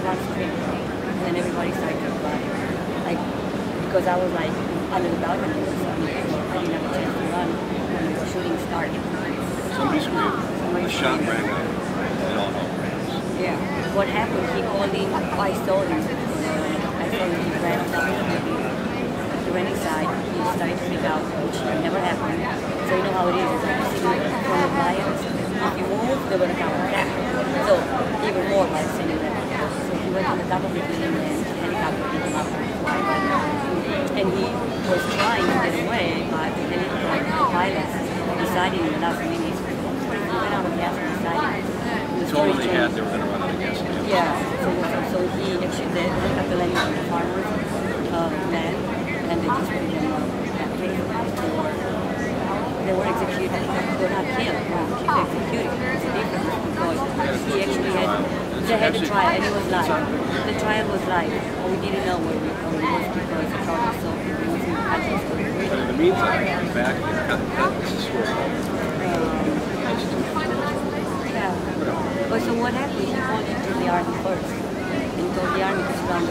one street, and then everybody started to run. Like, because I was like under the balcony or something, I didn't have a chance to run when the shooting started. Somebody screamed. The shot rang out. It all hell ran out. Yeah. What happened? I saw him. I saw him. He ran out. He ran inside. He started to freak out, which never happened. So you know how it is. It's like you see from the lions. If you move, they're gonna come back. So even more lions in there. So he went on the top of the building and the helicopter picked him up. And he was trying to get away, but then the pilots decided in the last minute, he went out of gas and decided. They were going to run out of gas. Yeah, so he actually did a billion on the farmer's land, and they just put them on that case. They were executed, they were not killed, they were executed. It's a difference because he actually had a trial, and it was live. The trial was live, but we didn't know where we were because the trial was so but in the meantime, back in this is where yeah. But so what happened? He called into the army first. And told the army to surround